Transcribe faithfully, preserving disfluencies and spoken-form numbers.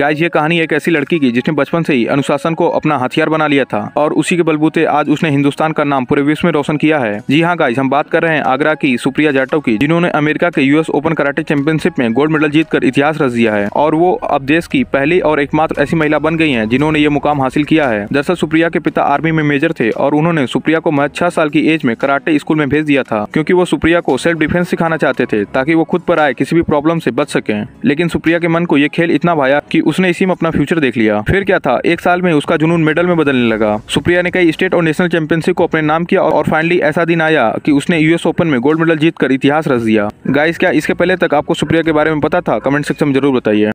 Guys, ये कहानी एक ऐसी लड़की की जिसने बचपन से ही अनुशासन को अपना हथियार बना लिया था और उसी के बलबूते आज उसने हिंदुस्तान का नाम पूरे विश्व में रोशन किया है। जी हाँ गाइस, हम बात कर रहे हैं आगरा की सुप्रिया जाटव की, जिन्होंने अमेरिका के यूएस ओपन कराटे चैंपियनशिप में गोल्ड मेडल जीतकर इतिहास रच दिया है और वो अब देश की पहली और एकमात्र ऐसी महिला बन गई है जिन्होंने ये मुकाम हासिल किया है। दरअसल सुप्रिया के पिता आर्मी में मेजर थे और उन्होंने सुप्रिया को महज छह साल की एज में कराटे स्कूल में भेज दिया था, क्योंकि वो सुप्रिया को सेल्फ डिफेंस सिखाना चाहते थे ताकि वो खुद पर आए किसी भी प्रॉब्लम से बच सके। लेकिन सुप्रिया के मन को ये खेल इतना भाया कि उसने इसी में अपना फ्यूचर देख लिया। फिर क्या था, एक साल में उसका जुनून मेडल में बदलने लगा। सुप्रिया ने कई स्टेट और नेशनल चैंपियनशिप को अपने नाम किया और फाइनली ऐसा दिन आया कि उसने यूएस ओपन में गोल्ड मेडल जीतकर इतिहास रच दिया। गाइस, क्या इसके पहले तक आपको सुप्रिया के बारे में पता था? कमेंट सेक्शन में जरूर बताइए।